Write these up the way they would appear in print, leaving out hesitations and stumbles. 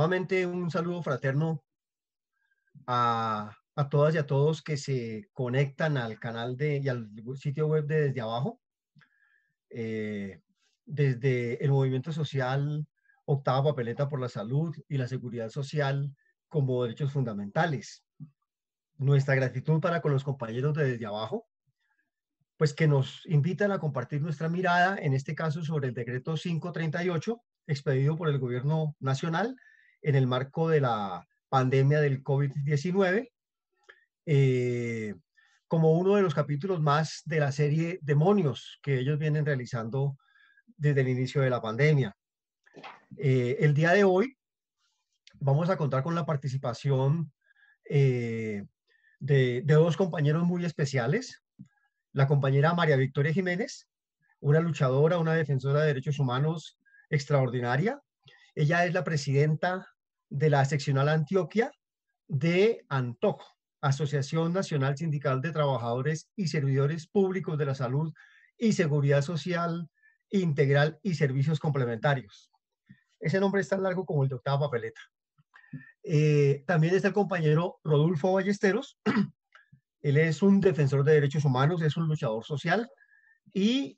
Nuevamente un saludo fraterno a todas y a todos que se conectan al canal y al sitio web de Desde Abajo. Desde el movimiento social Octava Papeleta por la Salud y la Seguridad Social como derechos fundamentales. Nuestra gratitud para con los compañeros de Desde Abajo, pues que nos invitan a compartir nuestra mirada, en este caso sobre el decreto 538, expedido por el gobierno nacional en el marco de la pandemia del COVID-19, como uno de los capítulos más de la serie Demonios que ellos vienen realizando desde el inicio de la pandemia. El día de hoy vamos a contar con la participación de dos compañeros muy especiales, la compañera María Victoria Jiménez, una luchadora, una defensora de derechos humanos extraordinaria. Ella es la presidenta de la seccional Antioquia de ANTOC, Asociación Nacional Sindical de Trabajadores y Servidores Públicos de la Salud y Seguridad Social Integral y Servicios Complementarios. Ese nombre es tan largo como el de Octava Papeleta. También está el compañero Rodolfo Ballesteros. Él es un defensor de derechos humanos, es un luchador social y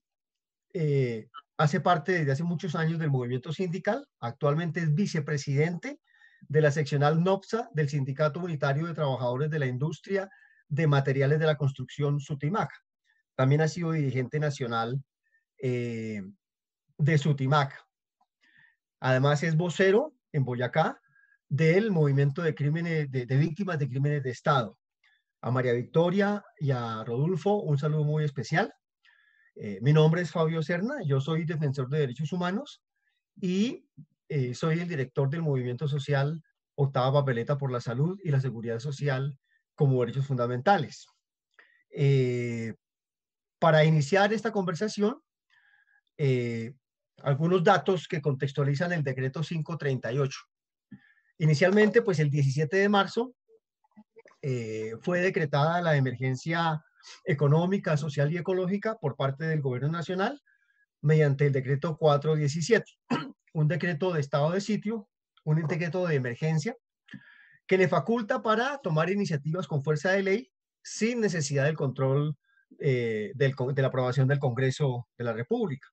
hace parte desde hace muchos años del movimiento sindical. Actualmente es vicepresidente de la seccional NOPSA del Sindicato Unitario de Trabajadores de la Industria de Materiales de la Construcción, SUTIMAC. También ha sido dirigente nacional de SUTIMAC. Además es vocero en Boyacá del movimiento de crímenes de víctimas de crímenes de Estado. A María Victoria y a Rodolfo, un saludo muy especial. Mi nombre es Fabio Serna, yo soy defensor de derechos humanos y soy el director del movimiento social Octava Papeleta por la Salud y la Seguridad Social como derechos fundamentales. Para iniciar esta conversación, algunos datos que contextualizan el decreto 538. Inicialmente, pues el 17 de marzo fue decretada la emergencia económica, social y ecológica por parte del gobierno nacional mediante el decreto 417, un decreto de estado de sitio, un decreto de emergencia que le faculta para tomar iniciativas con fuerza de ley sin necesidad del control de la aprobación del Congreso de la República.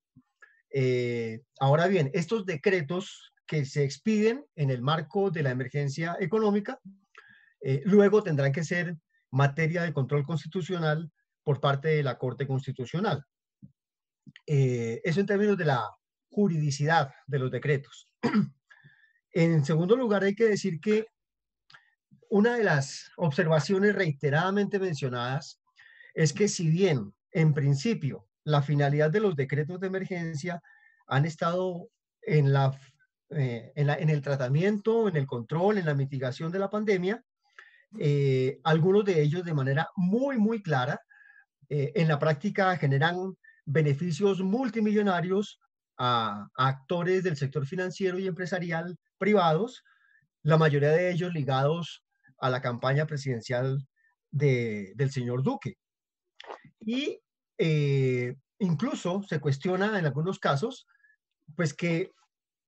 Ahora bien, estos decretos que se expiden en el marco de la emergencia económica luego tendrán que ser materia de control constitucional por parte de la Corte Constitucional. Eso en términos de la juridicidad de los decretos. En segundo lugar, hay que decir que una de las observaciones reiteradamente mencionadas es que si bien, en principio, la finalidad de los decretos de emergencia han estado en el tratamiento, en el control, en la mitigación de la pandemia, algunos de ellos de manera muy clara en la práctica generan beneficios multimillonarios a actores del sector financiero y empresarial privados, la mayoría de ellos ligados a la campaña presidencial del señor Duque. Y incluso se cuestiona en algunos casos pues que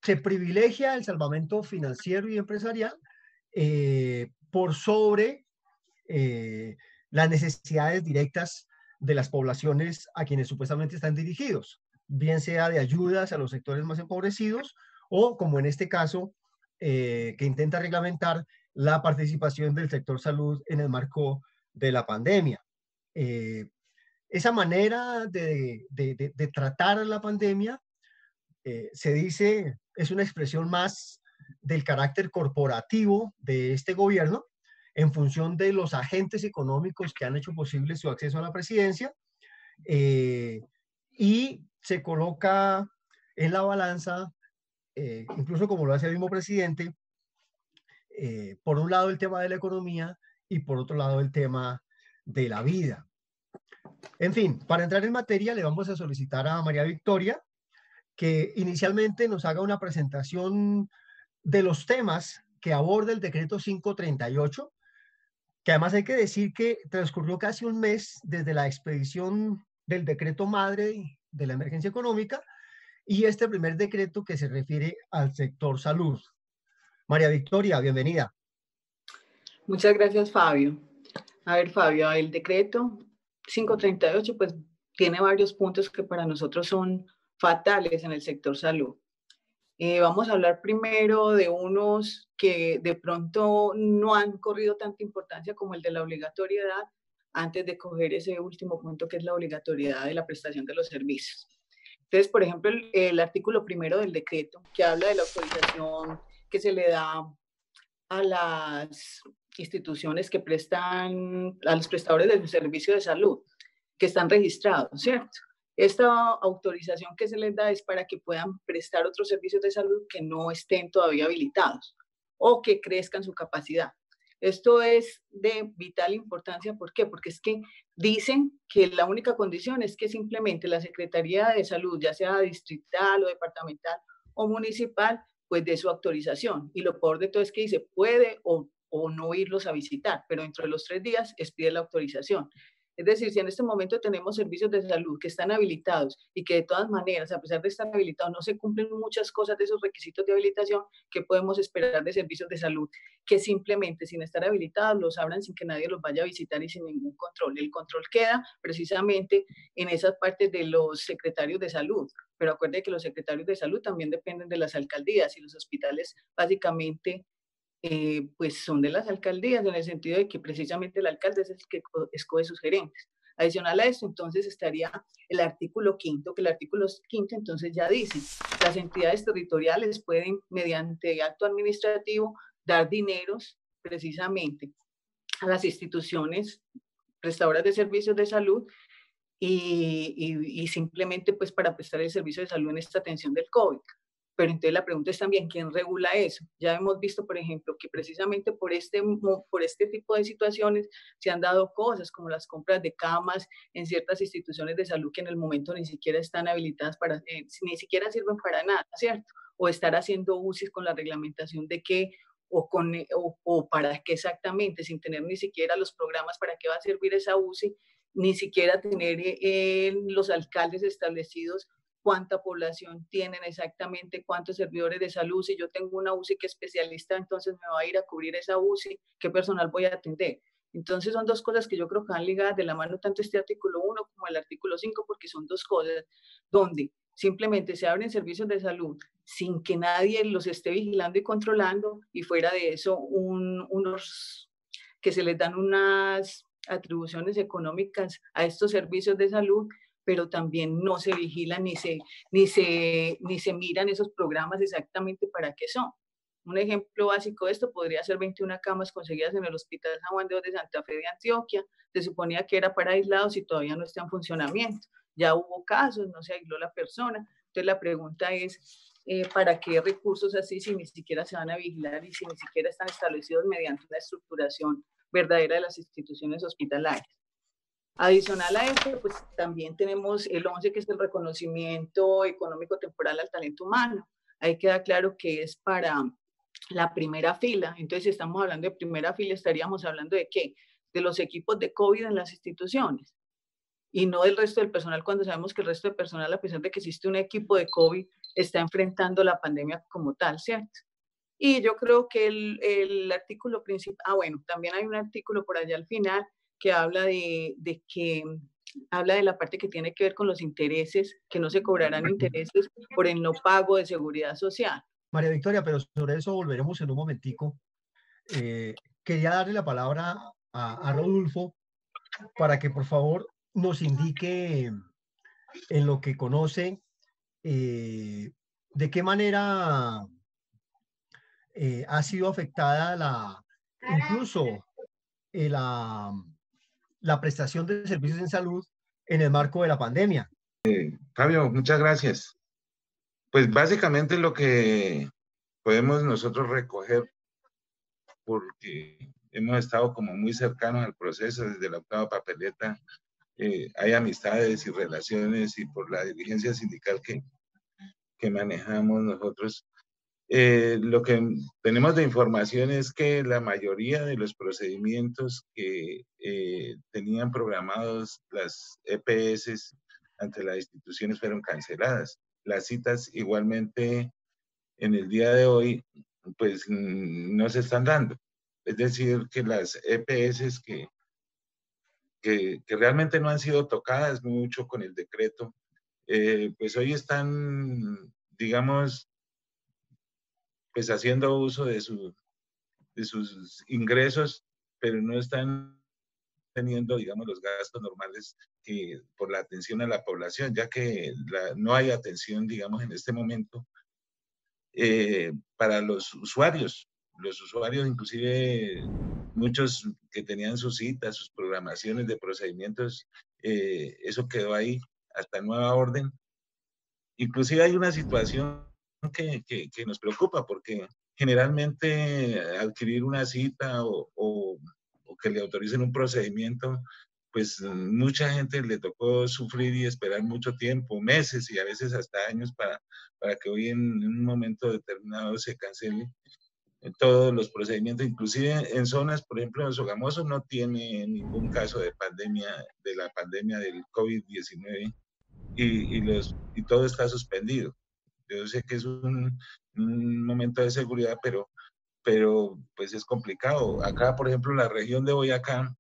se privilegia el salvamento financiero y empresarial por sobre las necesidades directas de las poblaciones a quienes supuestamente están dirigidos, bien sea de ayudas a los sectores más empobrecidos o, como en este caso, que intenta reglamentar la participación del sector salud en el marco de la pandemia. Esa manera de tratar la pandemia, se dice, es una expresión más del carácter corporativo de este gobierno en función de los agentes económicos que han hecho posible su acceso a la presidencia y se coloca en la balanza, incluso como lo hace el mismo presidente, por un lado el tema de la economía y por otro lado el tema de la vida. En fin, para entrar en materia le vamos a solicitar a María Victoria que inicialmente nos haga una presentación de los temas que aborda el decreto 538, que además hay que decir que transcurrió casi un mes desde la expedición del decreto madre de la emergencia económica y este primer decreto que se refiere al sector salud. María Victoria, bienvenida. Muchas gracias, Fabio. A ver, Fabio, el decreto 538 pues tiene varios puntos que para nosotros son fatales en el sector salud. Vamos a hablar primero de unos que de pronto no han corrido tanta importancia como el de la obligatoriedad, antes de coger ese último punto que es la obligatoriedad de la prestación de los servicios. Entonces, por ejemplo, el artículo primero del decreto, que habla de la autorización que se le da a las instituciones que prestan, a los prestadores del servicio de salud, que están registrados, ¿cierto? Esta autorización que se les da es para que puedan prestar otros servicios de salud que no estén todavía habilitados o que crezcan su capacidad. Esto es de vital importancia. ¿Por qué? Porque es que dicen que la única condición es que simplemente la Secretaría de Salud, ya sea distrital o departamental o municipal, pues dé su autorización. Y lo peor de todo es que dice puede o no irlos a visitar, pero dentro de los 3 días expide la autorización. Es decir, si en este momento tenemos servicios de salud que están habilitados y que de todas maneras, a pesar de estar habilitados, no se cumplen muchas cosas de esos requisitos de habilitación, ¿qué podemos esperar de servicios de salud que simplemente sin estar habilitados los abran sin que nadie los vaya a visitar y sin ningún control? El control queda precisamente en esas partes de los secretarios de salud, pero acuérdense que los secretarios de salud también dependen de las alcaldías y los hospitales básicamente pues son de las alcaldías, en el sentido de que precisamente el alcalde es el que escoge sus gerentes. Adicional a eso, entonces estaría el artículo 5, que el artículo 5 entonces ya dice, las entidades territoriales pueden, mediante acto administrativo, dar dineros precisamente a las instituciones prestadoras de servicios de salud y simplemente pues para prestar el servicio de salud en esta atención del COVID. Pero entonces la pregunta es también, ¿quién regula eso? Ya hemos visto, por ejemplo, que precisamente por este tipo de situaciones se han dado cosas como las compras de camas en ciertas instituciones de salud que en el momento ni siquiera están habilitadas para, ni siquiera sirven para nada, ¿cierto? O estar haciendo UCIs con la reglamentación de qué o para qué exactamente, sin tener ni siquiera los programas para qué va a servir esa UCI, ni siquiera tener los alcaldes establecidos cuánta población tienen exactamente, cuántos servidores de salud. Si yo tengo una UCI que es especialista, entonces me va a ir a cubrir esa UCI, qué personal voy a atender. Entonces son dos cosas que yo creo que van ligadas de la mano tanto este artículo 1 como el artículo 5, porque son dos cosas donde simplemente se abren servicios de salud sin que nadie los esté vigilando y controlando, y fuera de eso unos que se les dan unas atribuciones económicas a estos servicios de salud, pero también no se vigilan ni se miran esos programas exactamente para qué son. Un ejemplo básico de esto podría ser 21 camas conseguidas en el Hospital San Juan de Dios Santa Fe de Antioquia. Se suponía que era para aislados y todavía no está en funcionamiento. Ya hubo casos, no se aisló la persona. Entonces la pregunta es, ¿para qué recursos así si ni siquiera se van a vigilar y si ni siquiera están establecidos mediante una estructuración verdadera de las instituciones hospitalarias? Adicional a esto, pues también tenemos el 11, que es el reconocimiento económico temporal al talento humano. Ahí queda claro que es para la primera fila. Entonces, si estamos hablando de primera fila, estaríamos hablando ¿de qué? De los equipos de COVID en las instituciones y no del resto del personal, cuando sabemos que el resto del personal, a pesar de que existe un equipo de COVID, está enfrentando la pandemia como tal, ¿cierto? Y yo creo que el artículo principal, bueno, también hay un artículo por allá al final, que habla de la parte que tiene que ver con los intereses, que no se cobrarán intereses por el no pago de seguridad social. María Victoria, pero sobre eso volveremos en un momentico. Quería darle la palabra a Rodolfo para que por favor nos indique en lo que conoce de qué manera ha sido afectada la prestación de servicios en salud en el marco de la pandemia. Fabio, muchas gracias. Pues básicamente lo que podemos nosotros recoger, porque hemos estado como muy cercanos al proceso desde la octava papeleta, hay amistades y relaciones y por la dirigencia sindical que manejamos nosotros. Lo que tenemos de información es que la mayoría de los procedimientos que tenían programados las EPS ante las instituciones fueron canceladas. Las citas igualmente en el día de hoy pues no se están dando. Es decir, que las EPS que realmente no han sido tocadas mucho con el decreto, pues hoy están, digamos, pues haciendo uso de sus ingresos, pero no están teniendo, digamos, los gastos normales que, por la atención a la población, ya que no hay atención, digamos, en este momento para los usuarios. Los usuarios, inclusive muchos que tenían sus citas, sus programaciones de procedimientos, eso quedó ahí hasta nueva orden. Inclusive hay una situación que nos preocupa, porque generalmente adquirir una cita o que le autoricen un procedimiento, pues mucha gente le tocó sufrir y esperar mucho tiempo, meses y a veces hasta años, para que hoy en un momento determinado se cancele todos los procedimientos. Inclusive en zonas, por ejemplo, en Sogamoso no tiene ningún caso de pandemia, de la pandemia del COVID-19, y todo está suspendido. Yo sé que es un momento de seguridad, pero pues es complicado. Acá, por ejemplo, la región de Boyacá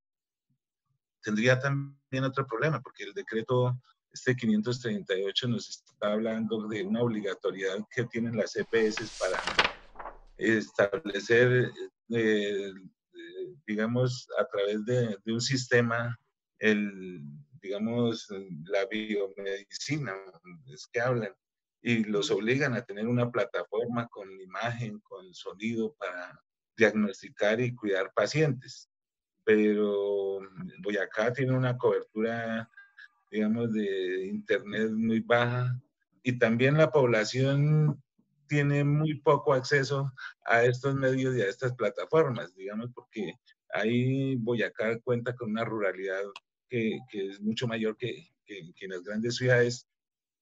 tendría también otro problema, porque el decreto este 538 nos está hablando de una obligatoriedad que tienen las EPS para establecer, digamos, a través de un sistema, digamos, la biomedicina, es que hablan, y los obligan a tener una plataforma con imagen, con sonido para diagnosticar y cuidar pacientes. Pero Boyacá tiene una cobertura, digamos, de internet muy baja, y también la población tiene muy poco acceso a estos medios y a estas plataformas, digamos, porque ahí Boyacá cuenta con una ruralidad que es mucho mayor que en las grandes ciudades.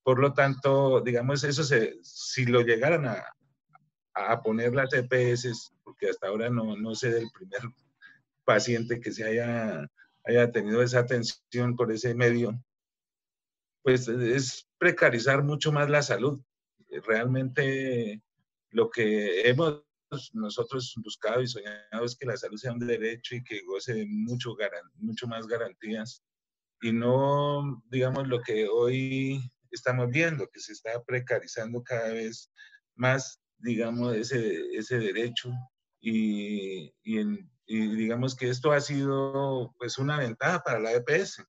Por lo tanto, digamos, eso si lo llegaran a poner las EPS, porque hasta ahora no sé del primer paciente que se haya tenido esa atención por ese medio, pues es precarizar mucho más la salud. Realmente lo que hemos nosotros buscado y soñado es que la salud sea un derecho y que goce de mucho más garantías, y no, digamos, lo que hoy estamos viendo, que se está precarizando cada vez más, digamos, ese derecho, y digamos que esto ha sido pues una ventaja para la EPS,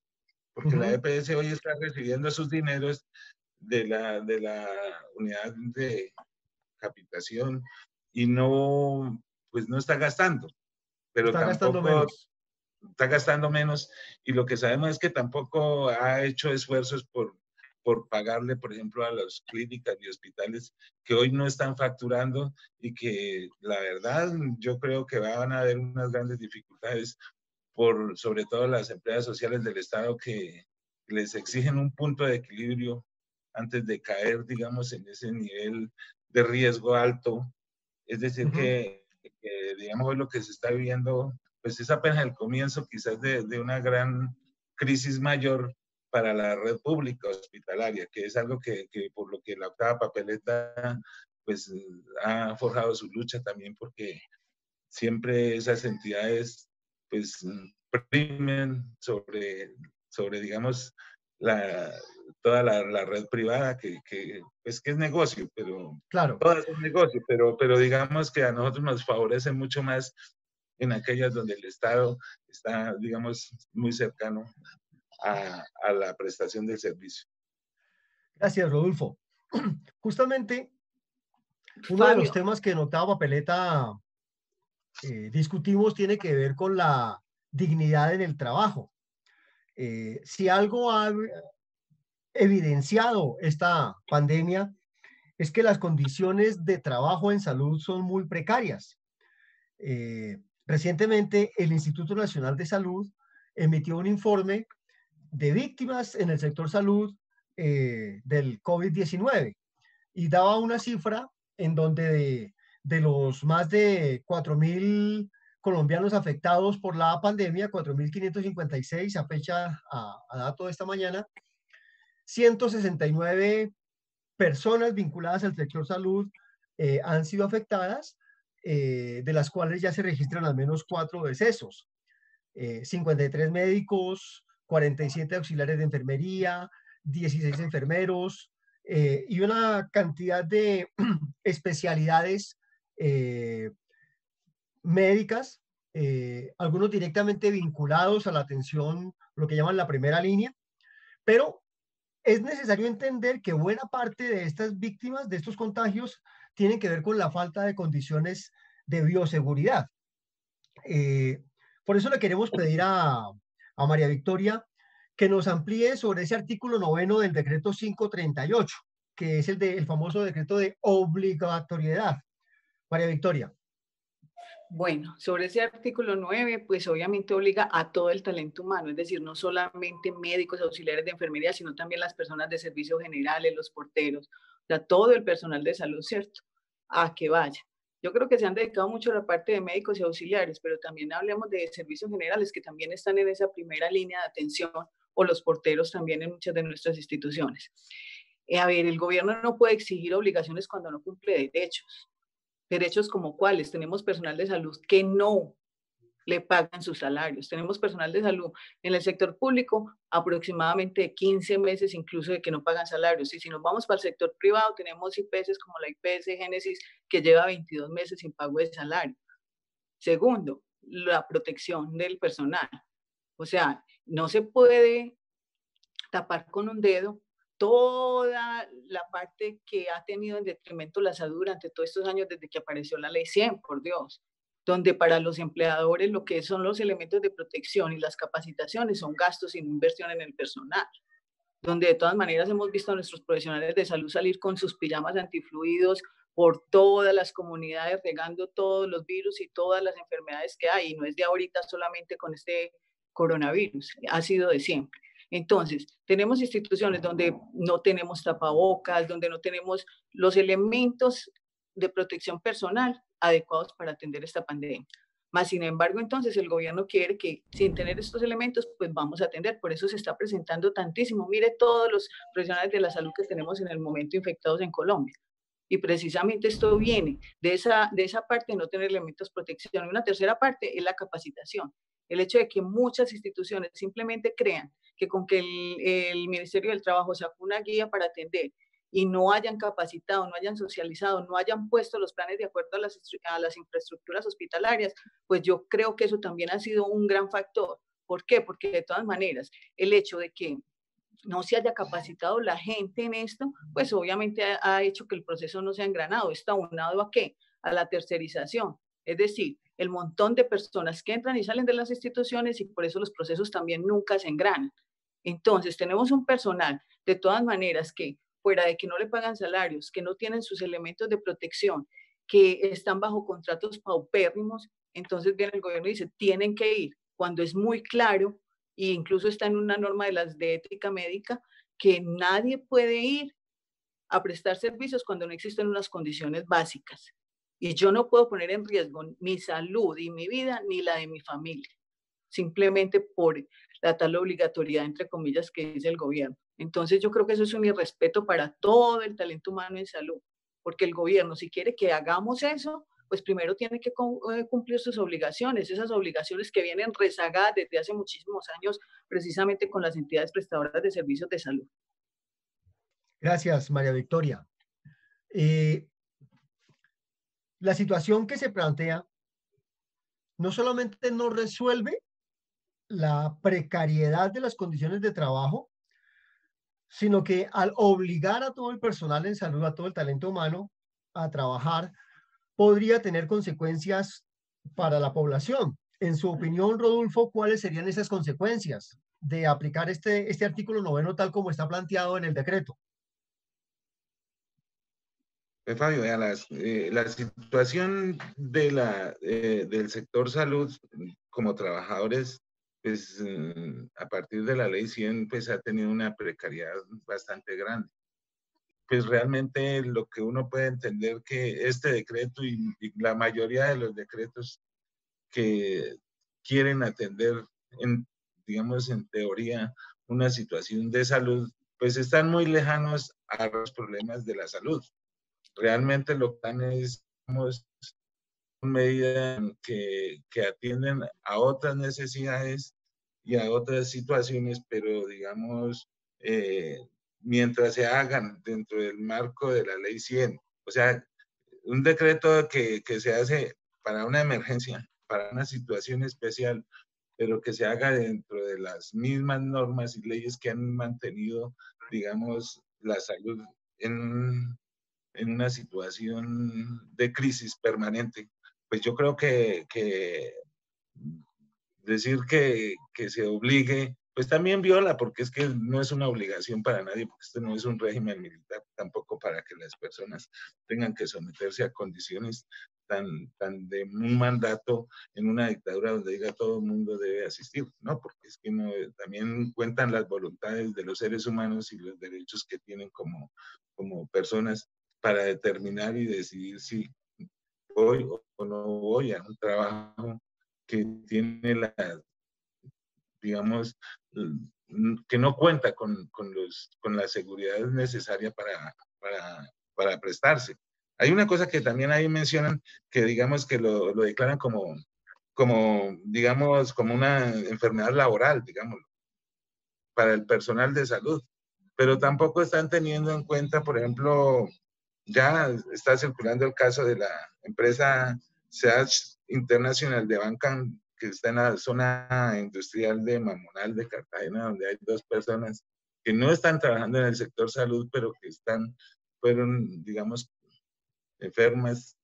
porque la EPS hoy está recibiendo sus dineros de la unidad de capitación y no, pues no está gastando, pero está gastando menos. Está gastando menos, y lo que sabemos es que tampoco ha hecho esfuerzos por pagarle, por ejemplo, a las clínicas y hospitales que hoy no están facturando, y que la verdad yo creo que van a haber unas grandes dificultades, sobre todo las empresas sociales del Estado, que les exigen un punto de equilibrio antes de caer, digamos, en ese nivel de riesgo alto. Es decir, que digamos, lo que se está viviendo, pues es apenas el comienzo quizás de una gran crisis mayor para la red pública hospitalaria, que es algo que por lo que la Octava Papeleta pues ha forjado su lucha también, porque siempre esas entidades pues primen sobre digamos, toda la red privada, que es negocio, pero claro, todas son negocio, pero digamos que a nosotros nos favorece mucho más en aquellas donde el Estado está, digamos, muy cercano a la prestación del servicio. Gracias, Rodolfo. Justamente, uno de los temas que en Octava Papeleta discutimos tiene que ver con la dignidad en el trabajo. Si algo ha evidenciado esta pandemia es que las condiciones de trabajo en salud son muy precarias. Recientemente el Instituto Nacional de Salud emitió un informe de víctimas en el sector salud del COVID-19, y daba una cifra en donde de los más de 4.000 colombianos afectados por la pandemia, 4.556 a fecha, a dato de esta mañana, 169 personas vinculadas al sector salud han sido afectadas, de las cuales ya se registran al menos 4 decesos, 53 médicos, 47 auxiliares de enfermería, 16 enfermeros y una cantidad de especialidades médicas, algunos directamente vinculados a la atención, lo que llaman la primera línea, pero es necesario entender que buena parte de estas víctimas, de estos contagios, tienen que ver con la falta de condiciones de bioseguridad. Por eso le queremos pedir a María Victoria que nos amplíe sobre ese artículo 9 del decreto 538, que es el famoso decreto de obligatoriedad. María Victoria. Bueno, sobre ese artículo 9, pues obviamente obliga a todo el talento humano, es decir, no solamente médicos, auxiliares de enfermería, sino también las personas de servicios generales, los porteros, o sea, todo el personal de salud, ¿cierto? A que vaya. Yo creo que se han dedicado mucho a la parte de médicos y auxiliares, pero también hablemos de servicios generales que también están en esa primera línea de atención, o los porteros también en muchas de nuestras instituciones. A ver, el gobierno no puede exigir obligaciones cuando no cumple derechos. Derechos como cuáles. Tenemos personal de salud que no le pagan sus salarios. Tenemos personal de salud en el sector público aproximadamente 15 meses incluso de que no pagan salarios. Y si nos vamos para el sector privado, tenemos IPS como la IPS Génesis que lleva 22 meses sin pago de salario. Segundo, la protección del personal. O sea, no se puede tapar con un dedo toda la parte que ha tenido en detrimento la salud durante todos estos años desde que apareció la Ley 100, por Dios, donde para los empleadores lo que son los elementos de protección y las capacitaciones son gastos sin inversión en el personal, donde de todas maneras hemos visto a nuestros profesionales de salud salir con sus pijamas antifluidos por todas las comunidades, regando todos los virus y todas las enfermedades que hay, y no es de ahorita solamente con este coronavirus, ha sido de siempre. Entonces, tenemos instituciones donde no tenemos tapabocas, donde no tenemos los elementos de protección personal adecuados para atender esta pandemia. Más sin embargo, entonces el gobierno quiere que sin tener estos elementos, pues vamos a atender. Por eso se está presentando tantísimo. Mire todos los profesionales de la salud que tenemos en el momento infectados en Colombia. Y precisamente esto viene de esa parte de no tener elementos de protección. Y una tercera parte es la capacitación. El hecho de que muchas instituciones simplemente crean que con que el Ministerio del Trabajo sacó una guía para atender y no hayan capacitado, no hayan socializado, no hayan puesto los planes de acuerdo a las infraestructuras hospitalarias, pues yo creo que eso también ha sido un gran factor. ¿Por qué? Porque de todas maneras, el hecho de que no se haya capacitado la gente en esto, pues obviamente ha hecho que el proceso no sea engranado. ¿Está aunado a qué? A la tercerización. Es decir, el montón de personas que entran y salen de las instituciones y por eso los procesos también nunca se engranan. Entonces, tenemos un personal, de todas maneras, que fuera de que no le pagan salarios, que no tienen sus elementos de protección, que están bajo contratos paupérrimos, entonces viene el gobierno y dice, tienen que ir, cuando es muy claro, e incluso está en una norma de las de ética médica, que nadie puede ir a prestar servicios cuando no existen unas condiciones básicas. Y yo no puedo poner en riesgo mi salud y mi vida, ni la de mi familia, simplemente por la tal obligatoriedad, entre comillas, que dice el gobierno. Entonces yo creo que eso es un irrespeto para todo el talento humano en salud, porque el gobierno, si quiere que hagamos eso, pues primero tiene que cumplir sus obligaciones, esas obligaciones que vienen rezagadas desde hace muchísimos años, precisamente con las entidades prestadoras de servicios de salud. Gracias, María Victoria. La situación que se plantea no solamente no resuelve la precariedad de las condiciones de trabajo, sino que al obligar a todo el personal en salud, a todo el talento humano a trabajar, podría tener consecuencias para la población. En su opinión, Rodolfo, ¿cuáles serían esas consecuencias de aplicar este artículo 9 tal como está planteado en el decreto? Fabio, la situación de del sector salud como trabajadores, pues a partir de la ley 100, pues ha tenido una precariedad bastante grande. Pues realmente lo que uno puede entender que este decreto y la mayoría de los decretos que quieren atender, digamos, en teoría, una situación de salud, pues están muy lejanos a los problemas de la salud. Realmente lo que están es medidas que atienden a otras necesidades y a otras situaciones, pero digamos, mientras se hagan dentro del marco de la Ley 100. O sea, un decreto que se hace para una emergencia, para una situación especial, pero que se haga dentro de las mismas normas y leyes que han mantenido, digamos, la salud en una situación de crisis permanente. Pues yo creo que decir que se obligue, pues también viola, porque es que no es una obligación para nadie, porque este no es un régimen militar tampoco para que las personas tengan que someterse a condiciones tan de un mandato en una dictadura donde diga todo el mundo debe asistir, ¿no? Porque es que no, también cuentan las voluntades de los seres humanos y los derechos que tienen como personas para determinar y decidir si voy o no voy a un trabajo que tiene la, digamos, que no cuenta con la seguridad necesaria para prestarse. Hay una cosa que también ahí mencionan, que digamos que lo declaran como una enfermedad laboral, digámoslo, para el personal de salud, pero tampoco están teniendo en cuenta, por ejemplo, ya está circulando el caso de la empresa Seach International de banca, que está en la zona industrial de Mamonal de Cartagena, donde hay dos personas que no están trabajando en el sector salud, pero que fueron, digamos, enfermas,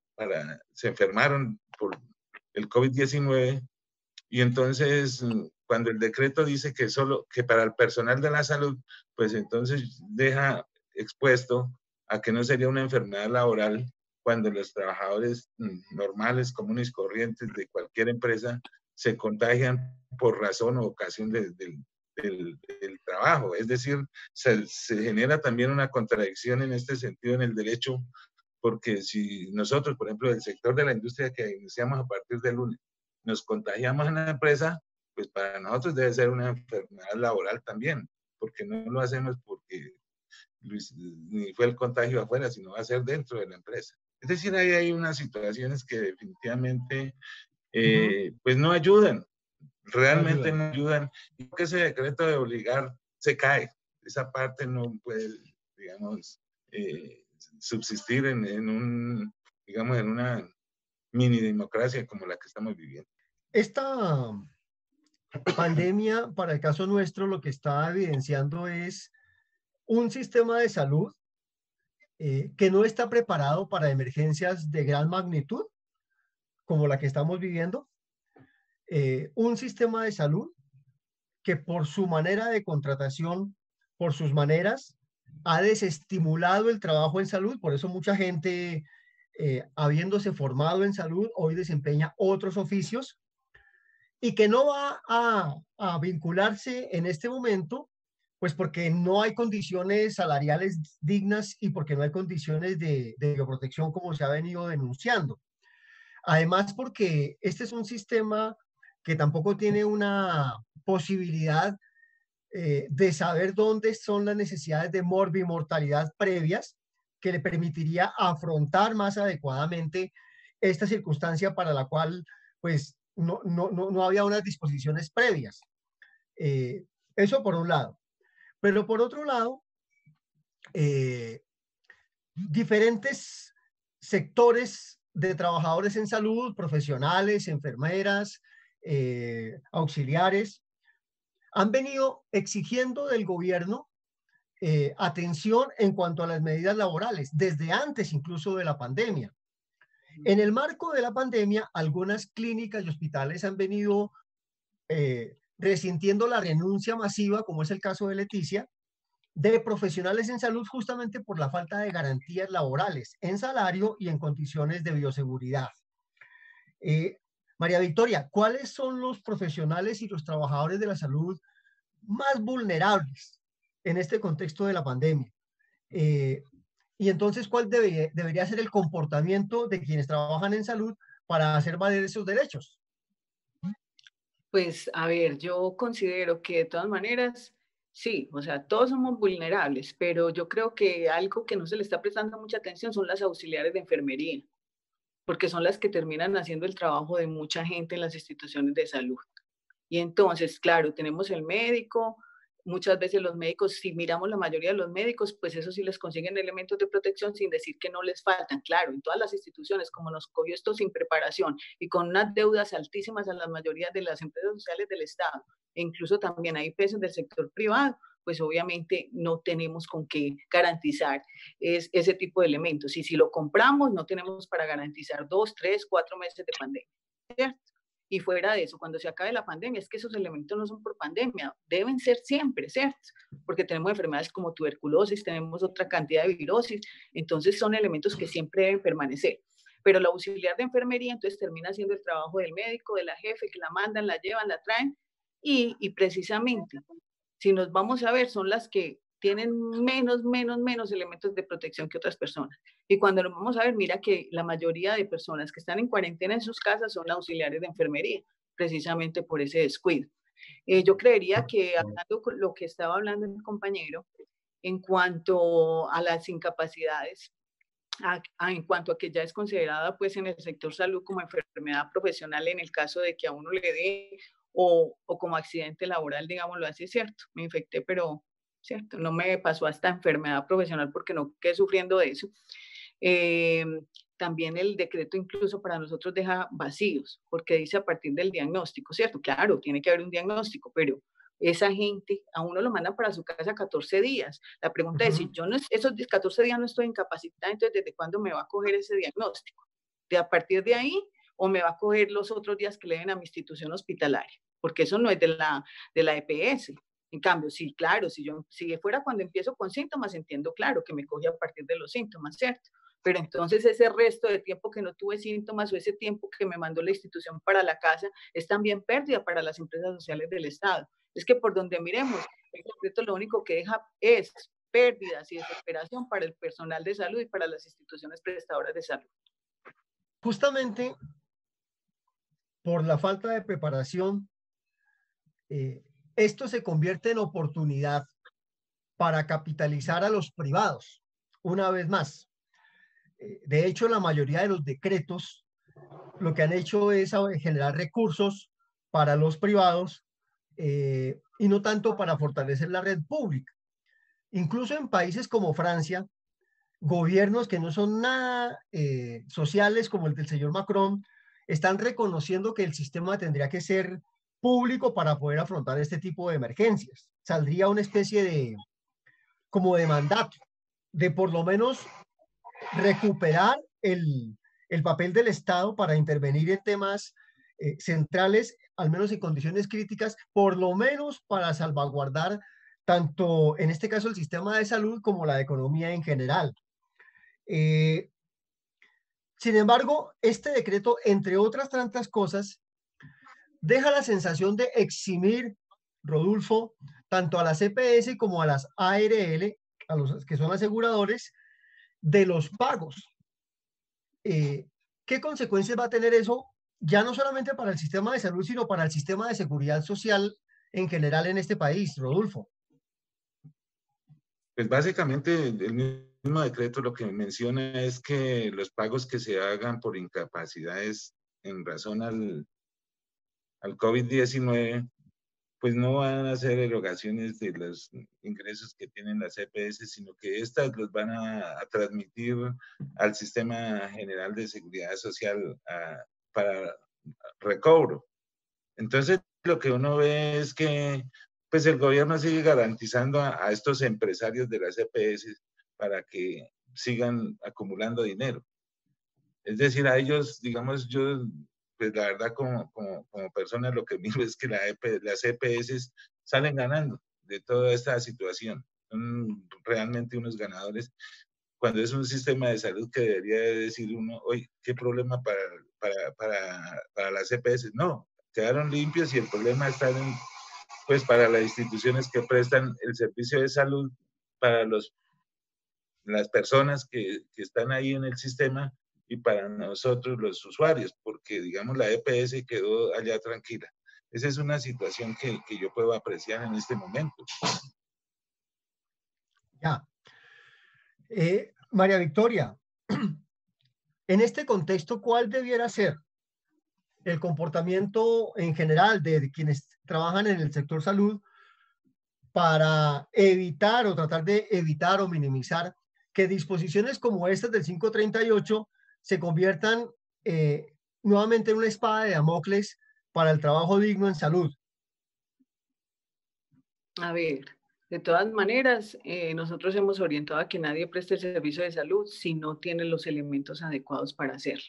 se enfermaron por el COVID-19, y entonces cuando el decreto dice que para el personal de la salud, pues entonces deja expuesto a que no sería una enfermedad laboral cuando los trabajadores normales, comunes, corrientes de cualquier empresa se contagian por razón o ocasión del trabajo. Es decir, se genera también una contradicción en este sentido en el derecho, porque si nosotros, por ejemplo, del sector de la industria que iniciamos a partir del lunes, nos contagiamos en la empresa, pues para nosotros debe ser una enfermedad laboral también, porque no lo hacemos porque ni fue el contagio afuera, sino va a ser dentro de la empresa. Es decir, ahí hay unas situaciones que definitivamente pues no ayudan, realmente no ayudan. Y que ese decreto de obligar se cae. Esa parte no puede, digamos, subsistir en una mini democracia como la que estamos viviendo. Esta pandemia, para el caso nuestro, lo que está evidenciando es un sistema de salud que no está preparado para emergencias de gran magnitud, como la que estamos viviendo. Un sistema de salud que por su manera de contratación, por sus maneras, ha desestimulado el trabajo en salud. Por eso mucha gente, habiéndose formado en salud, hoy desempeña otros oficios, y que no va a vincularse en este momento, pues porque no hay condiciones salariales dignas y porque no hay condiciones de bioprotección, como se ha venido denunciando. Además, porque este es un sistema que tampoco tiene una posibilidad de saber dónde son las necesidades de morbimortalidad previas que le permitiría afrontar más adecuadamente esta circunstancia, para la cual pues no había unas disposiciones previas. Eso por un lado. Pero por otro lado, diferentes sectores de trabajadores en salud, profesionales, enfermeras, auxiliares, han venido exigiendo del gobierno atención en cuanto a las medidas laborales, desde antes incluso de la pandemia. En el marco de la pandemia, algunas clínicas y hospitales han venido resintiendo la renuncia masiva, como es el caso de Leticia, de profesionales en salud, justamente por la falta de garantías laborales en salario y en condiciones de bioseguridad. María Victoria, ¿cuáles son los profesionales y los trabajadores de la salud más vulnerables en este contexto de la pandemia? Y entonces, ¿cuál debería ser el comportamiento de quienes trabajan en salud para hacer valer esos derechos? Pues, a ver, yo considero que de todas maneras, sí, o sea, todos somos vulnerables, pero yo creo que algo que no se le está prestando mucha atención son las auxiliares de enfermería. porque son las que terminan haciendo el trabajo de mucha gente en las instituciones de salud. Y entonces, claro, tenemos el médico, muchas veces los médicos, si miramos la mayoría de los médicos, pues eso sí les consiguen elementos de protección sin decir que no les faltan. Claro, en todas las instituciones, como nos cogió esto sin preparación y con unas deudas altísimas a la mayoría de las empresas sociales del Estado, e incluso también hay IPS del sector privado, pues obviamente no tenemos con qué garantizar ese tipo de elementos. Y si lo compramos, no tenemos para garantizar 2, 3, 4 meses de pandemia, ¿cierto? Y fuera de eso, cuando se acabe la pandemia, es que esos elementos no son por pandemia, deben ser siempre, ¿cierto? Porque tenemos enfermedades como tuberculosis, tenemos otra cantidad de virosis, entonces son elementos que siempre deben permanecer. Pero la auxiliar de enfermería entonces termina haciendo el trabajo del médico, de la jefe, que la mandan, la llevan, la traen, y precisamente, si nos vamos a ver, son las que tienen menos elementos de protección que otras personas. Y cuando lo vamos a ver, mira que la mayoría de personas que están en cuarentena en sus casas son auxiliares de enfermería, precisamente por ese descuido. Yo creería que, hablando con lo que estaba hablando el compañero, en cuanto a las incapacidades, en cuanto a que ya es considerada pues en el sector salud como enfermedad profesional en el caso de que a uno le dé, o como accidente laboral, digámoslo así, ¿cierto? Me infecté, pero ¿cierto? No me pasó hasta enfermedad profesional porque no quedé sufriendo de eso. También el decreto incluso para nosotros deja vacíos, porque dice a partir del diagnóstico, ¿cierto? Claro, tiene que haber un diagnóstico, pero esa gente a uno lo mandan para su casa 14 días. La pregunta es, si yo no, esos 14 días no estoy incapacitada, entonces ¿desde cuándo me va a coger ese diagnóstico? ¿De a partir de ahí o me va a coger los otros días que le den a mi institución hospitalaria? Porque eso no es de la EPS. En cambio, sí, claro, si fuera cuando empiezo con síntomas, entiendo, claro, que me coge a partir de los síntomas, ¿cierto? Pero entonces ese resto de tiempo que no tuve síntomas o ese tiempo que me mandó la institución para la casa es también pérdida para las empresas sociales del Estado. Es que por donde miremos, el decreto lo único que deja es pérdidas y desesperación para el personal de salud y para las instituciones prestadoras de salud. Justamente por la falta de preparación, esto se convierte en oportunidad para capitalizar a los privados, una vez más. De hecho, la mayoría de los decretos lo que han hecho es generar recursos para los privados y no tanto para fortalecer la red pública. Incluso en países como Francia, gobiernos que no son nada sociales, como el del señor Macron, están reconociendo que el sistema tendría que ser público para poder afrontar este tipo de emergencias. Saldría una especie de, como de mandato, de por lo menos recuperar el papel del Estado para intervenir en temas centrales, al menos en condiciones críticas, por lo menos para salvaguardar tanto, en este caso, el sistema de salud como la economía en general. Sin embargo, este decreto, entre otras tantas cosas, deja la sensación de eximir, Rodolfo, tanto a las EPS como a las ARL, a los que son aseguradores, de los pagos. ¿Qué consecuencias va a tener eso? Ya no solamente para el sistema de salud, sino para el sistema de seguridad social en general en este país, Rodolfo. Pues básicamente el mismo decreto lo que menciona es que los pagos que se hagan por incapacidades en razón al COVID-19, pues no van a hacer erogaciones de los ingresos que tienen las EPS, sino que estas los van a transmitir al Sistema General de Seguridad Social para recobro. Entonces, lo que uno ve es que pues el gobierno sigue garantizando a estos empresarios de las EPS para que sigan acumulando dinero. Es decir, a ellos, digamos, yo... pues la verdad como persona lo que miro es que las EPS salen ganando de toda esta situación. Son realmente unos ganadores cuando es un sistema de salud que debería decir uno, oye, ¿qué problema para las EPS? No, quedaron limpios y el problema está pues para las instituciones que prestan el servicio de salud, para las personas que están ahí en el sistema, y para nosotros los usuarios, porque digamos la EPS quedó allá tranquila. Esa es una situación que yo puedo apreciar en este momento. Ya. María Victoria, En este contexto, ¿cuál debiera ser el comportamiento en general de quienes trabajan en el sector salud para evitar o tratar de evitar o minimizar que disposiciones como estas del 538 se conviertan nuevamente en una espada de Damocles para el trabajo digno en salud? A ver, de todas maneras, nosotros hemos orientado a que nadie preste el servicio de salud si no tiene los elementos adecuados para hacerlo.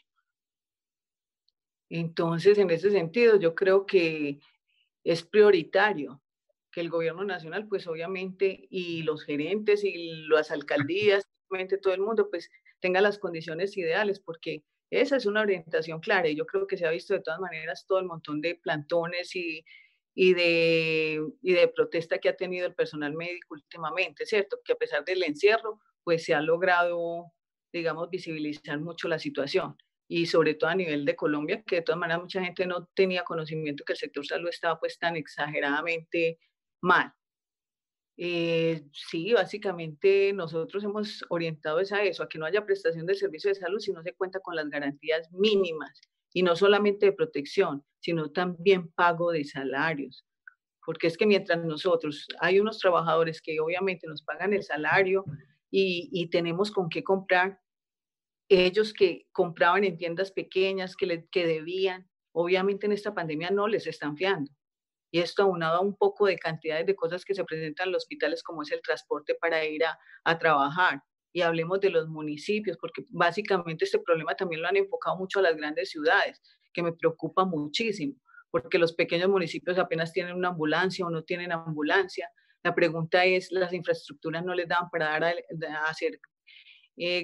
Entonces, en ese sentido, yo creo que es prioritario que el gobierno nacional, pues obviamente, y los gerentes y las alcaldías, obviamente todo el mundo, pues tenga las condiciones ideales, porque esa es una orientación clara. Y yo creo que se ha visto de todas maneras todo el montón de plantones y de protesta que ha tenido el personal médico últimamente, ¿cierto? Que a pesar del encierro, pues se ha logrado, digamos, visibilizar mucho la situación. Y sobre todo a nivel de Colombia, que de todas maneras mucha gente no tenía conocimiento que el sector salud estaba pues tan exageradamente mal. Sí, básicamente nosotros hemos orientado a eso, a que no haya prestación del servicio de salud si no se cuenta con las garantías mínimas. Y no solamente de protección, sino también pago de salarios. Porque es que mientras nosotros, hay unos trabajadores que obviamente nos pagan el salario y tenemos con qué comprar, ellos que compraban en tiendas pequeñas, que debían, obviamente en esta pandemia no les están fiando. Y esto aunado a un poco de cantidades de cosas que se presentan en los hospitales, como es el transporte para ir a trabajar. Y hablemos de los municipios, porque básicamente este problema también lo han enfocado mucho a las grandes ciudades, que me preocupa muchísimo, porque los pequeños municipios apenas tienen una ambulancia o no tienen ambulancia. La pregunta es, las infraestructuras no les dan para hacer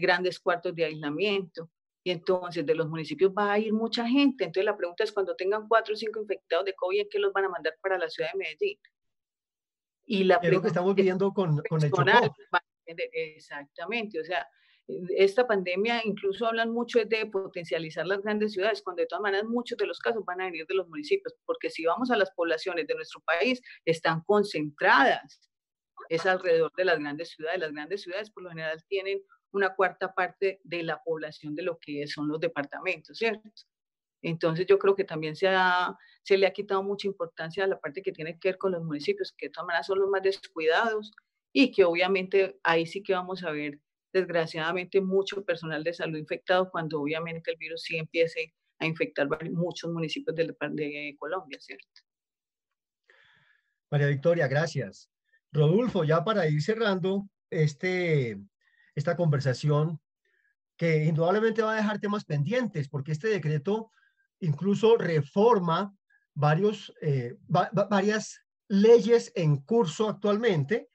grandes cuartos de aislamiento, y entonces de los municipios va a ir mucha gente. Entonces la pregunta es, cuando tengan 4 o 5 infectados de COVID, ¿en qué los van a mandar para la ciudad de Medellín? Y la pregunta que estamos viviendo con el Chocó. Exactamente, o sea, esta pandemia, incluso hablan mucho de potencializar las grandes ciudades, cuando de todas maneras muchos de los casos van a venir de los municipios, porque si vamos a las poblaciones de nuestro país, están concentradas, es alrededor de las grandes ciudades. Las grandes ciudades por lo general tienen una cuarta parte de la población de lo que son los departamentos, ¿cierto? Entonces yo creo que también se le ha quitado mucha importancia a la parte que tiene que ver con los municipios, que de todas maneras son los más descuidados, y que obviamente ahí sí que vamos a ver, desgraciadamente, mucho personal de salud infectado, cuando obviamente el virus sí empiece a infectar muchos municipios de Colombia, ¿cierto? María Victoria, gracias. Rodolfo, ya para ir cerrando esta conversación, que indudablemente va a dejar temas pendientes, porque este decreto incluso reforma varias leyes en curso actualmente,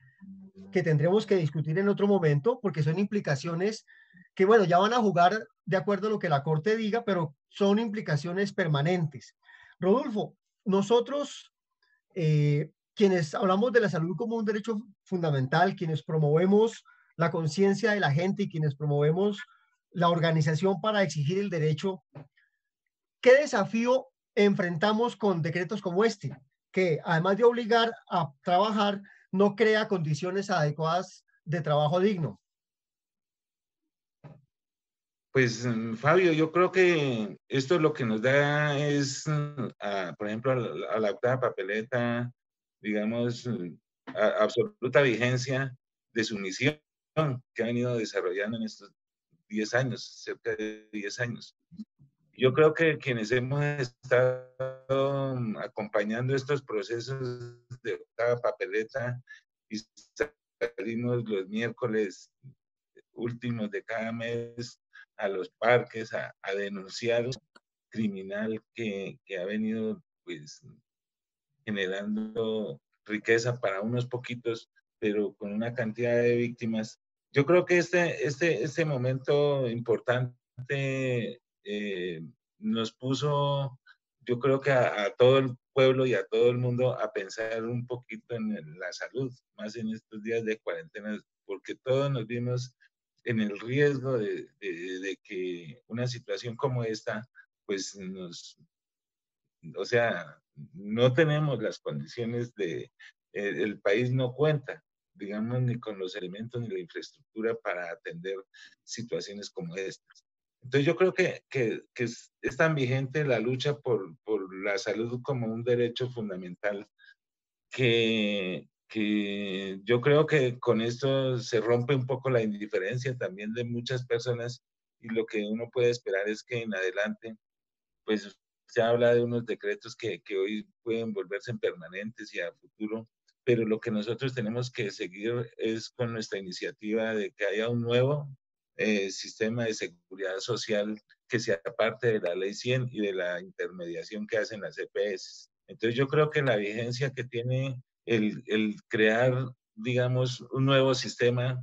que tendremos que discutir en otro momento, porque son implicaciones que, bueno, ya van a jugar de acuerdo a lo que la Corte diga, pero son implicaciones permanentes. Rodolfo, nosotros, quienes hablamos de la salud como un derecho fundamental, quienes promovemos la conciencia de la gente y quienes promovemos la organización para exigir el derecho, ¿qué desafío enfrentamos con decretos como este? Que además de obligar a trabajar, no crea condiciones adecuadas de trabajo digno. Pues, Fabio, yo creo que esto es lo que nos da es, por ejemplo, a la octava papeleta, digamos, absoluta vigencia de su misión que ha venido desarrollando en estos 10 años, cerca de 10 años. Yo creo que quienes hemos estado acompañando estos procesos de octava papeleta y salimos los miércoles últimos de cada mes a los parques a denunciar un criminal que ha venido pues generando riqueza para unos poquitos, pero con una cantidad de víctimas. Yo creo que este momento importante nos puso, yo creo que a todo el pueblo y a todo el mundo a pensar un poquito en la salud, más en estos días de cuarentena, porque todos nos vimos en el riesgo de que una situación como esta, pues o sea, no tenemos las condiciones el país no cuenta, digamos, ni con los elementos ni la infraestructura para atender situaciones como estas. Entonces yo creo que es tan vigente la lucha por la salud como un derecho fundamental que yo creo que con esto se rompe un poco la indiferencia también de muchas personas, y lo que uno puede esperar es que en adelante pues se habla de unos decretos que hoy pueden volverse en permanentes y a futuro, pero lo que nosotros tenemos que seguir es con nuestra iniciativa de que haya un nuevo sistema de seguridad social que sea parte de la Ley 100 y de la intermediación que hacen las EPS. Entonces yo creo que la vigencia que tiene el crear, digamos, un nuevo sistema,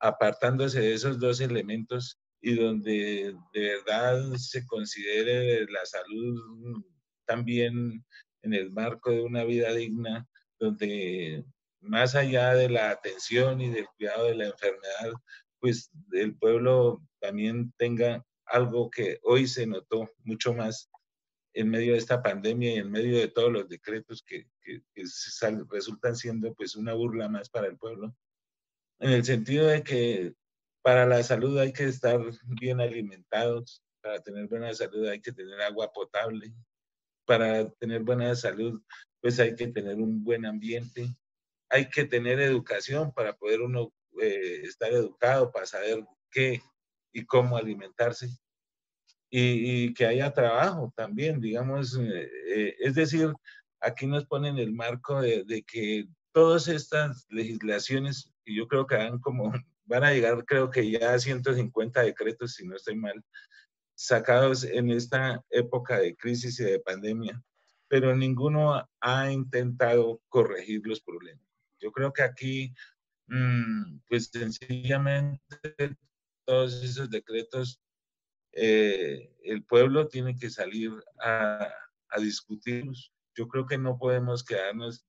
apartándose de esos dos elementos y donde de verdad se considere la salud también en el marco de una vida digna, donde más allá de la atención y del cuidado de la enfermedad, pues el pueblo también tenga algo que hoy se notó mucho más en medio de esta pandemia y en medio de todos los decretos que resultan siendo pues una burla más para el pueblo, en el sentido de que para la salud hay que estar bien alimentados, para tener buena salud hay que tener agua potable, para tener buena salud pues hay que tener un buen ambiente, hay que tener educación para poder uno estar educado, para saber qué y cómo alimentarse, y que haya trabajo también, digamos, es decir, aquí nos ponen el marco de que todas estas legislaciones, y yo creo que van a llegar, creo que ya a 150 decretos, si no estoy mal, sacados en esta época de crisis y de pandemia, pero ninguno ha intentado corregir los problemas. Yo creo que aquí pues sencillamente todos esos decretos, el pueblo tiene que salir a discutirlos. Yo creo que no podemos quedarnos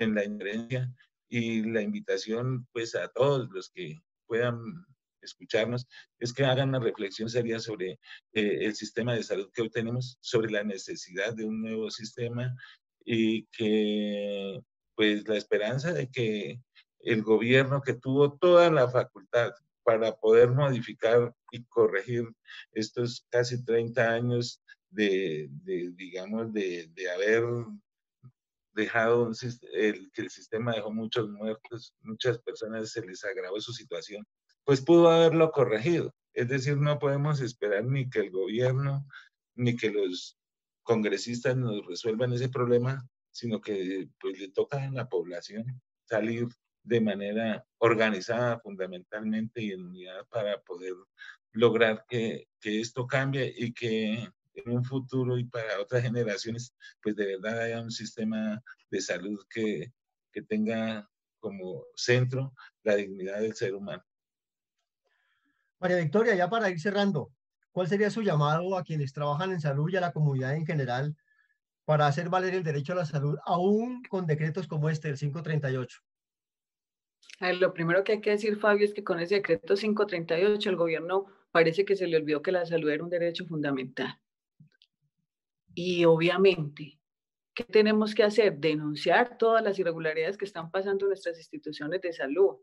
en la inherencia, y la invitación pues a todos los que puedan escucharnos es que hagan una reflexión seria sobre el sistema de salud que hoy tenemos, sobre la necesidad de un nuevo sistema, y que pues la esperanza de que el gobierno, que tuvo toda la facultad para poder modificar y corregir estos casi 30 años de haber dejado que el sistema dejó muchos muertos, muchas personas se les agravó su situación, pues pudo haberlo corregido. Es decir, no podemos esperar ni que el gobierno ni que los congresistas nos resuelvan ese problema, sino que pues le toca a la población salir de manera organizada fundamentalmente y en unidad para poder lograr que esto cambie, y que en un futuro y para otras generaciones pues de verdad haya un sistema de salud que tenga como centro la dignidad del ser humano. María Victoria, ya para ir cerrando, ¿cuál sería su llamado a quienes trabajan en salud y a la comunidad en general para hacer valer el derecho a la salud aún con decretos como este, el 538? A ver, lo primero que hay que decir, Fabio, es que con ese decreto 538 el gobierno parece que se le olvidó que la salud era un derecho fundamental. Y obviamente, ¿qué tenemos que hacer? Denunciar todas las irregularidades que están pasando en nuestras instituciones de salud,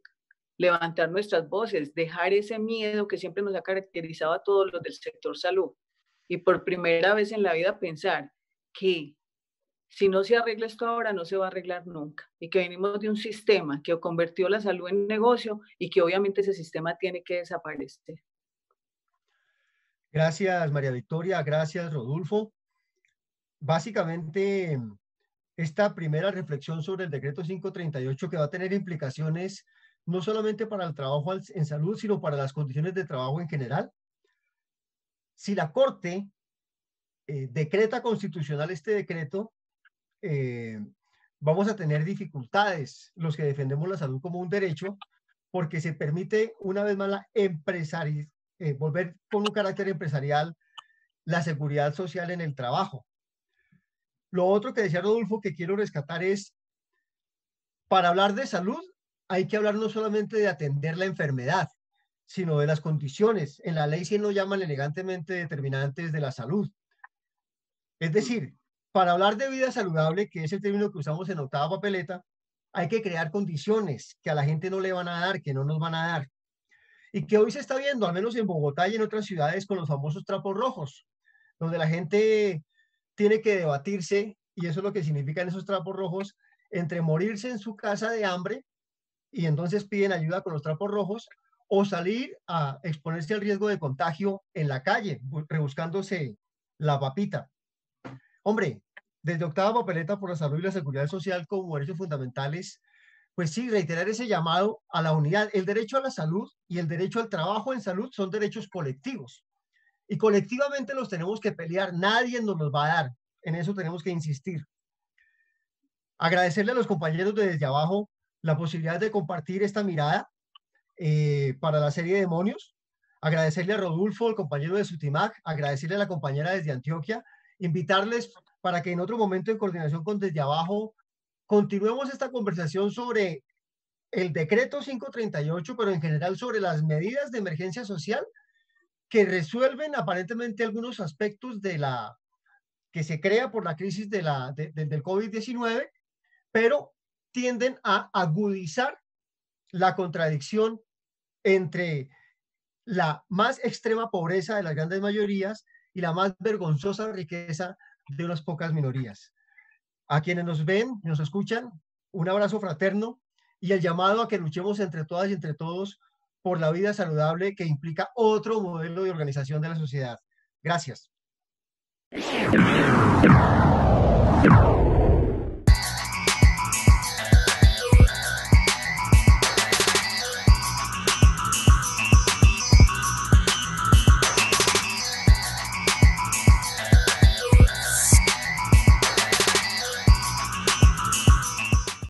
levantar nuestras voces, dejar ese miedo que siempre nos ha caracterizado a todos los del sector salud. Y por primera vez en la vida pensar que si no se arregla esto ahora, no se va a arreglar nunca. Y que venimos de un sistema que convirtió la salud en negocio y que obviamente ese sistema tiene que desaparecer. Gracias, María Victoria. Gracias, Rodolfo. Básicamente, esta primera reflexión sobre el decreto 538, que va a tener implicaciones no solamente para el trabajo en salud, sino para las condiciones de trabajo en general. Si la Corte decreta constitucional este decreto, vamos a tener dificultades los que defendemos la salud como un derecho, porque se permite una vez más la volver con un carácter empresarial la seguridad social en el trabajo. Lo otro que decía Rodolfo que quiero rescatar es, para hablar de salud hay que hablar no solamente de atender la enfermedad, sino de las condiciones. En la ley 100 lo llaman elegantemente determinantes de la salud. Es decir, para hablar de vida saludable, que es el término que usamos en Octava Papeleta, hay que crear condiciones que a la gente no le van a dar, que no nos van a dar. y que hoy se está viendo, al menos en Bogotá y en otras ciudades, con los famosos trapos rojos, donde la gente tiene que debatirse, y eso es lo que significan esos trapos rojos, entre morirse en su casa de hambre, y entonces piden ayuda con los trapos rojos, o salir a exponerse al riesgo de contagio en la calle, rebuscándose la papita. Hombre, desde Octava Papeleta por la Salud y la Seguridad Social como derechos fundamentales, pues sí, reiterar ese llamado a la unidad. El derecho a la salud y el derecho al trabajo en salud son derechos colectivos. Y colectivamente los tenemos que pelear, nadie nos los va a dar. En eso tenemos que insistir. Agradecerle a los compañeros de Desde Abajo la posibilidad de compartir esta mirada para la serie de demonios. Agradecerle a Rodolfo, el compañero de SUTIMAC, agradecerle a la compañera desde Antioquia, invitarles para que en otro momento, en coordinación con Desde Abajo, continuemos esta conversación sobre el decreto 538, pero en general sobre las medidas de emergencia social que resuelven aparentemente algunos aspectos de la que se crea por la crisis del COVID-19, pero tienden a agudizar la contradicción entre la más extrema pobreza de las grandes mayorías y la más vergonzosa riqueza de unas pocas minorías. A quienes nos ven, nos escuchan, un abrazo fraterno y el llamado a que luchemos entre todas y entre todos por la vida saludable que implica otro modelo de organización de la sociedad. Gracias.